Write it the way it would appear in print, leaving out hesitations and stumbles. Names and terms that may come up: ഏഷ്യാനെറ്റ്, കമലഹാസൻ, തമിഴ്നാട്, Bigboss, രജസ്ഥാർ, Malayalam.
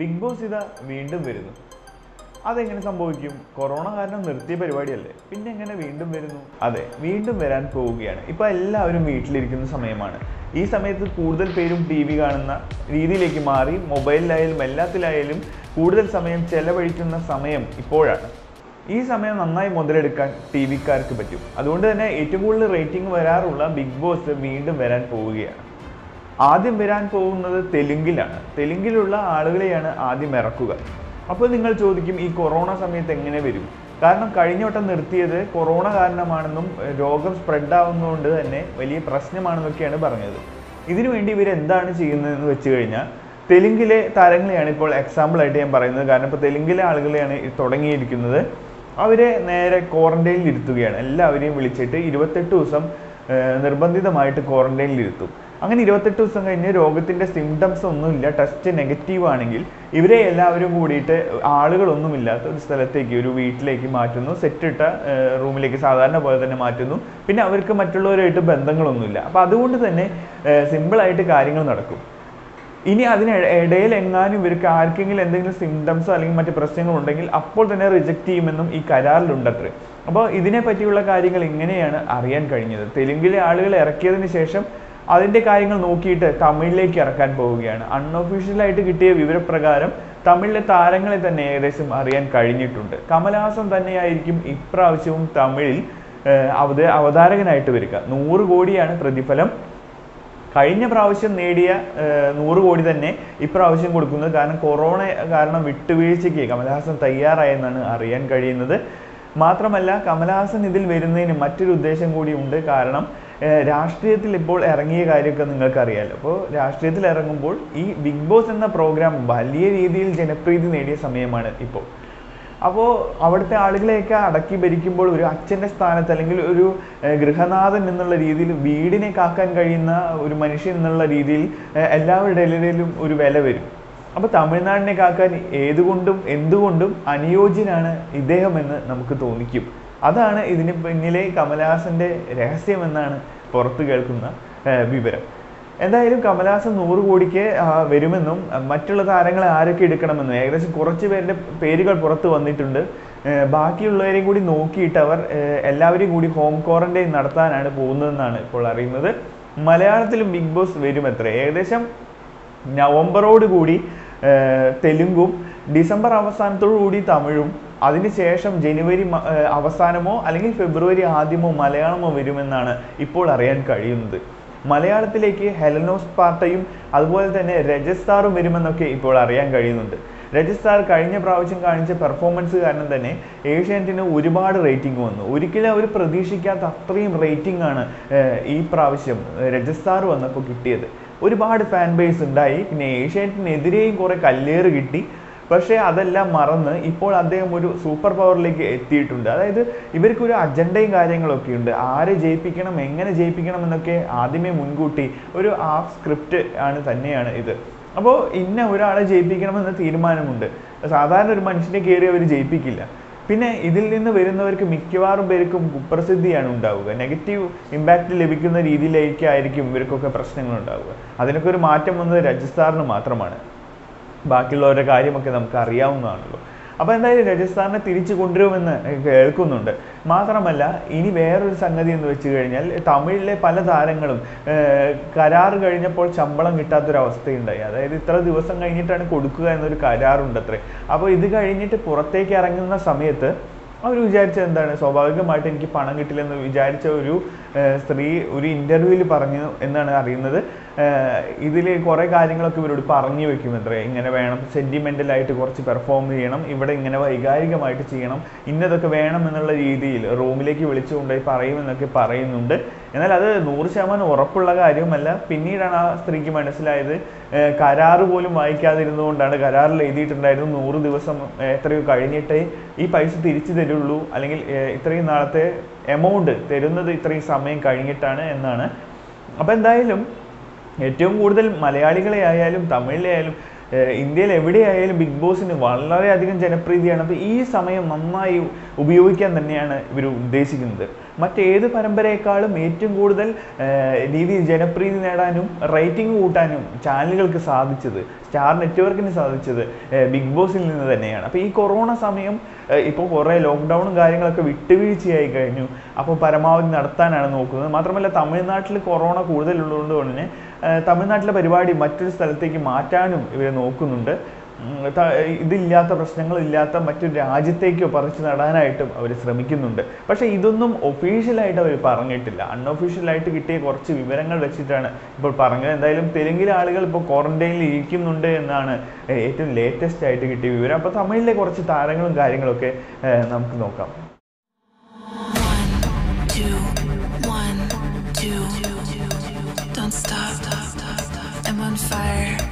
Big Boss इदा वीണ്ടും വരുന്നു അതെങ്ങനെ സംഭവിക്കും കൊറോണ കാരണം നിർത്തിയ പരിപാടിയല്ലേ പിന്നെ എങ്ങനെ വീണ്ടും വരുന്നു അതെ വീണ്ടും വരാൻ പോവുകയാണ് ഇപ്പോൾ എല്ലാവരും വീട്ടിലിരിക്കുന്ന സമയമാണ് ഈ സമയത്ത് കൂടുതൽ പേരും ടിവി കാണുന്ന രീതിയിലേക്ക് മാറി മൊബൈലിലായാലും എല്ലാത്തിലായാലും കൂടുതൽ സമയം ചെലവഴിക്കുന്ന സമയം ഇപ്പോഴാണ് ഈ സമയം നന്നായി മുതലെടുക്കാൻ ടിവിക്കാർക്ക് പറ്റും അതുകൊണ്ട് തന്നെ ഏറ്റവും കൂടുതൽ റേറ്റിംഗ് വരാറുള്ള ബിഗ് ബോസ് വീണ്ടും വരാൻ പോവുകയാണ് ആദ്യം വരാൻ പോകുന്നത് തെലുങ്കിലാണ് തെലുങ്കിലുള്ള ആളുകളെയാണ് ആദ്യം ഇറക്കുക അപ്പോൾ നിങ്ങൾ ചോദിക്കും ഈ കൊറോണ സമയത്ത് എങ്ങനെ വരും കാരണം കഴിഞ്ഞ വട്ടം നിർത്തിയത് കൊറോണ കാരണമാണെന്നും രോഗം സ്പ്രെഡ് ആവുന്നതുകൊണ്ട് തന്നെ വലിയ പ്രശ്നമാണെന്നൊക്കെയാണ് പറഞ്ഞത് ഇതിനുവേണ്ടി ഇവരെന്താണ് ചെയ്യുന്നതെന്ന് വെച്ച് കഴിഞ്ഞാൽ തെലുങ്കിലെ താരങ്ങളെയാണ് ഇപ്പോൾ എക്സാമ്പിളായിട്ട് ഞാൻ പറയുന്നത് കാരണം ഇപ്പോൾ തെലുങ്കിലെ ആളുകളെയാണ് തുടങ്ങിയിരിക്കുന്നത് അവരെ നേരെ ക്വാറന്റൈനിൽ ഇരുത്തുകയാണ് എല്ലാവരെയും വിളിച്ചിട്ട് 28 ദിവസം നിർബന്ധിതമായിട്ട് ക്വാറന്റൈനിൽ ഇരുത്തും അങ്ങനെ 28 ദിവസം കഴിഞ്ഞ് രോഗത്തിൻ്റെ സിംറ്റംസ് ഒന്നുമില്ല ടെസ്റ്റ് നെഗറ്റീവ് ആണെങ്കിൽ ഇവരെ എല്ലാവരും കൂടിയിട്ട് ആളുകളൊന്നുമില്ലാത്ത ഒരു സ്ഥലത്തേക്ക് ഒരു വീട്ടിലേക്ക് മാറ്റുന്നു സെറ്റിട്ട റൂമിലേക്ക് സാധാരണ പോലെ തന്നെ മാറ്റുന്നു പിന്നെ അവർക്ക് മറ്റുള്ളവരുമായിട്ട് ബന്ധങ്ങളൊന്നുമില്ല അപ്പോൾ അതുകൊണ്ട് തന്നെ സിമ്പിളായിട്ട് കാര്യങ്ങൾ നടക്കും ഇനി അതിനിടയിൽ എങ്ങാനും ഇവർക്ക് ആർക്കെങ്കിലും എന്തെങ്കിലും സിംറ്റംസോ അല്ലെങ്കിൽ മറ്റ് പ്രശ്നങ്ങളുണ്ടെങ്കിൽ അപ്പോൾ തന്നെ റിജക്റ്റ് ചെയ്യുമെന്നും ഈ കരാറിലുണ്ടത്രേ അപ്പോൾ ഇതിനെപ്പറ്റിയുള്ള കാര്യങ്ങൾ ഇങ്ങനെയാണ് അറിയാൻ കഴിഞ്ഞത് തെലുങ്കിലെ ആളുകൾ ഇറക്കിയതിന് ശേഷം അതിൻ്റെ കാര്യങ്ങൾ നോക്കിയിട്ട് തമിഴിലേക്ക് ഇറക്കാൻ പോവുകയാണ് അൺഒഫീഷ്യലായിട്ട് കിട്ടിയ വിവരപ്രകാരം തമിഴിലെ താരങ്ങളെ തന്നെ ഏകദേശം അറിയാൻ കഴിഞ്ഞിട്ടുണ്ട് കമലഹാസൻ തന്നെയായിരിക്കും ഇപ്രാവശ്യവും തമിഴിൽ അവതാരകനായിട്ട് വരിക 100 കോടിയാണ് പ്രതിഫലം കഴിഞ്ഞ പ്രാവശ്യം നേടിയ 100 കോടി തന്നെ ഇപ്രാവശ്യം കൊടുക്കുന്നത് കാരണം കൊറോണ കാരണം വിട്ടുവീഴ്ചയ്ക്ക് കമലഹാസൻ തയ്യാറായെന്നാണ് അറിയാൻ കഴിയുന്നത് മാത്രമല്ല കമലഹാസൻ ഇതിൽ വരുന്നതിന് മറ്റൊരു ഉദ്ദേശം കൂടിയുണ്ട് കാരണം രാഷ്ട്രീയത്തിൽ ഇപ്പോൾ ഇറങ്ങിയ കാര്യമൊക്കെ നിങ്ങൾക്കറിയാമല്ലോ അപ്പോൾ രാഷ്ട്രീയത്തിൽ ഇറങ്ങുമ്പോൾ ഈ ബിഗ് ബോസ് എന്ന പ്രോഗ്രാം വലിയ രീതിയിൽ ജനപ്രീതി നേടിയ സമയമാണ് ഇപ്പോൾ അപ്പോൾ അവിടുത്തെ ആളുകളെയൊക്കെ അടക്കി ഭരിക്കുമ്പോൾ ഒരു അച്ഛൻ്റെ സ്ഥാനത്ത് അല്ലെങ്കിൽ ഒരു ഗൃഹനാഥൻ എന്നുള്ള രീതിയിൽ വീടിനെ കാക്കാൻ കഴിയുന്ന ഒരു മനുഷ്യൻ എന്നുള്ള രീതിയിൽ എല്ലാവരുടെ ഇടയിലും ഒരു വില വരും അപ്പോൾ തമിഴ്നാടിനെ കാക്കാൻ എന്തുകൊണ്ടും അനുയോജ്യനാണ് ഇദ്ദേഹമെന്ന് നമുക്ക് തോന്നിക്കും അതാണ് ഇതിന് പിന്നിലെ കമലഹാസൻ്റെ രഹസ്യമെന്നാണ് പുറത്ത് കേൾക്കുന്ന വിവരം എന്തായാലും കമലഹാസൻ 100 കോടിക്ക് വരുമെന്നും മറ്റുള്ള താരങ്ങളെ ആരൊക്കെ എടുക്കണമെന്നും ഏകദേശം കുറച്ച് പേരുടെ പേരുകൾ പുറത്ത് വന്നിട്ടുണ്ട് ബാക്കിയുള്ളവരെയും കൂടി നോക്കിയിട്ട് അവർ എല്ലാവരെയും കൂടി ഹോം ക്വാറന്റൈൻ നടത്താനാണ് പോകുന്നതെന്നാണ് ഇപ്പോൾ അറിയുന്നത് മലയാളത്തിലും ബിഗ് ബോസ് വരുമത്രേ ഏകദേശം നവംബറോടുകൂടി തെലുങ്കും ഡിസംബർ അവസാനത്തോടുകൂടി തമിഴും അതിനുശേഷം ജനുവരി അവസാനമോ അല്ലെങ്കിൽ ഫെബ്രുവരി ആദ്യമോ മലയാളമോ വരുമെന്നാണ് ഇപ്പോൾ അറിയാൻ കഴിയുന്നത് മലയാളത്തിലേക്ക് ഹെലനോസ് പാർട്ടയും അതുപോലെ തന്നെ രജസ്ഥാറും വരുമെന്നൊക്കെ ഇപ്പോൾ അറിയാൻ കഴിയുന്നുണ്ട് രജസ്ഥാർ കഴിഞ്ഞ പ്രാവശ്യം കാണിച്ച പെർഫോമൻസ് കാരണം തന്നെ ഏഷ്യാനെറ്റിന് ഒരുപാട് റേറ്റിംഗ് വന്നു ഒരിക്കലും അവർ പ്രതീക്ഷിക്കാത്ത അത്രയും റേറ്റിംഗ് ആണ് ഈ പ്രാവശ്യം രജസ്ഥാർ വന്നപ്പോൾ കിട്ടിയത് ഒരുപാട് ഫാൻ ബേസ് ഉണ്ടായി പിന്നെ ഏഷ്യാനെറ്റിനെതിരെയും കുറേ കല്ലേറ് കിട്ടി പക്ഷേ അതെല്ലാം മറന്ന് ഇപ്പോൾ അദ്ദേഹം ഒരു സൂപ്പർ പവറിലേക്ക് എത്തിയിട്ടുണ്ട് അതായത് ഇവർക്കൊരു അജണ്ടയും കാര്യങ്ങളൊക്കെ ഉണ്ട് ആരെ ജയിപ്പിക്കണം എങ്ങനെ ജയിപ്പിക്കണം എന്നൊക്കെ ആദ്യമേ മുൻകൂട്ടി ഒരു ഹാഫ് സ്ക്രിപ്റ്റ് തന്നെയാണ് ഇത് അപ്പോൾ ഇന്ന ഒരാളെ ജയിപ്പിക്കണമെന്ന തീരുമാനമുണ്ട് സാധാരണ ഒരു മനുഷ്യനെ കയറി അവർ ജയിപ്പിക്കില്ല പിന്നെ ഇതിൽ നിന്ന് വരുന്നവർക്ക് മിക്കവാറും പേർക്കും കുപ്രസിദ്ധിയാണ് ഉണ്ടാവുക നെഗറ്റീവ് ഇമ്പാക്റ്റ് ലഭിക്കുന്ന രീതിയിലേക്കായിരിക്കും ഇവർക്കൊക്കെ പ്രശ്നങ്ങളുണ്ടാവുക അതിനൊക്കെ ഒരു മാറ്റം വന്നത് രജസ്ഥാറിന് മാത്രമാണ് ബാക്കിയുള്ളവരുടെ കാര്യമൊക്കെ നമുക്ക് അറിയാവുന്നതാണല്ലോ അപ്പോൾ എന്തായാലും രജസ്ഥാനെ തിരിച്ചു കൊണ്ടുവരുമെന്ന് കേൾക്കുന്നുണ്ട് മാത്രമല്ല ഇനി വേറൊരു സംഗതി എന്ന് വെച്ച് കഴിഞ്ഞാൽ തമിഴിലെ പല താരങ്ങളും കരാർ കഴിഞ്ഞപ്പോൾ ശമ്പളം കിട്ടാത്തൊരവസ്ഥയുണ്ടായി അതായത് ഇത്ര ദിവസം കഴിഞ്ഞിട്ടാണ് കൊടുക്കുക എന്നൊരു കരാറുണ്ടത്രേ അപ്പോൾ ഇത് കഴിഞ്ഞിട്ട് പുറത്തേക്ക് ഇറങ്ങുന്ന സമയത്ത് അവർ വിചാരിച്ചത് എന്താണ് സ്വാഭാവികമായിട്ട് എനിക്ക് പണം കിട്ടില്ലെന്ന് വിചാരിച്ച ഒരു സ്ത്രീ ഒരു ഇൻ്റർവ്യൂവിൽ പറഞ്ഞു എന്നാണ് അറിയുന്നത് ഇതിൽ കുറേ കാര്യങ്ങളൊക്കെ ഇവരോട് പറഞ്ഞു വെക്കും അത്രേ ഇങ്ങനെ വേണം സെൻറ്റിമെൻ്റലായിട്ട് കുറച്ച് പെർഫോം ചെയ്യണം ഇവിടെ ഇങ്ങനെ വൈകാരികമായിട്ട് ചെയ്യണം ഇന്നതൊക്കെ വേണം എന്നുള്ള രീതിയിൽ റൂമിലേക്ക് വിളിച്ചുകൊണ്ടുപോയി പറയുമെന്നൊക്കെ പറയുന്നുണ്ട് എന്നാൽ അത് 100% ഉറപ്പുള്ള കാര്യവുമല്ല പിന്നീടാണ് ആ സ്ത്രീക്ക് മനസ്സിലായത് കരാറ് പോലും വായിക്കാതിരുന്നുകൊണ്ടാണ് കരാറിൽ എഴുതിയിട്ടുണ്ടായിരുന്നു 100 ദിവസം എത്രയോ കഴിഞ്ഞിട്ടേ ഈ പൈസ തിരിച്ചു തരുള്ളൂ അല്ലെങ്കിൽ ഇത്രയും നാളത്തെ എമൗണ്ട് തരുന്നത് ഇത്രയും സമയം കഴിഞ്ഞിട്ടാണ് എന്നാണ് അപ്പോൾ എന്തായാലും ഏറ്റവും കൂടുതൽ മലയാളികളെ ആയാലും തമിഴിലെ ആയാലും ഇന്ത്യയിൽ എവിടെയായാലും ബിഗ് ബോസിന് വളരെയധികം ജനപ്രീതിയാണ് അപ്പോൾ ഈ സമയം നന്നായി ഉപയോഗിക്കാൻ തന്നെയാണ് ഇവർ ഉദ്ദേശിക്കുന്നത് മറ്റേത് പരമ്പരയേക്കാളും ഏറ്റവും കൂടുതൽ രീതിയിൽ ജനപ്രീതി നേടാനും റേറ്റിംഗ് കൂട്ടാനും ചാനലുകൾക്ക് സാധിച്ചത്, സ്റ്റാർ നെറ്റ്വർക്കിന് സാധിച്ചത് ബിഗ് ബോസിൽ നിന്ന് തന്നെയാണ്. അപ്പോൾ ഈ കൊറോണ സമയം ഇപ്പോൾ കുറേ ലോക്ക്ഡൗണും കാര്യങ്ങളൊക്കെ വിട്ടുവീഴ്ചയായി കഴിഞ്ഞു. അപ്പോൾ പരമാവധി നടത്താനാണ് നോക്കുന്നത്. മാത്രമല്ല തമിഴ്നാട്ടിൽ കൊറോണ കൂടുതലുള്ളതുകൊണ്ട് തന്നെ തമിഴ്നാട്ടിലെ പരിപാടി മറ്റൊരു സ്ഥലത്തേക്ക് മാറ്റാനും ഇവർ നോക്കുന്നുണ്ട്. ഇതില്ലാത്ത പ്രശ്നങ്ങളില്ലാത്ത മറ്റൊരു രാജ്യത്തേക്കോ പറിച്ചു നടാനായിട്ടും അവർ ശ്രമിക്കുന്നുണ്ട്. പക്ഷേ ഇതൊന്നും ഒഫീഷ്യലായിട്ട് അവർ പറഞ്ഞിട്ടില്ല. അൺഒഫീഷ്യലായിട്ട് കിട്ടിയ കുറച്ച് വിവരങ്ങൾ വെച്ചിട്ടാണ് ഇപ്പോൾ പറഞ്ഞത്. എന്തായാലും തെലുങ്കിലെ ആളുകൾ ഇപ്പോൾ ക്വാറന്റൈനിൽ ഇരിക്കുന്നുണ്ട് എന്നാണ് ഏറ്റവും ലേറ്റസ്റ്റ് ആയിട്ട് കിട്ടിയ വിവരം. അപ്പോൾ തമിഴിലെ കുറച്ച് താരങ്ങളും കാര്യങ്ങളൊക്കെ നമുക്ക് നോക്കാം. One, two, one, two. Don't stop. I'm on fire.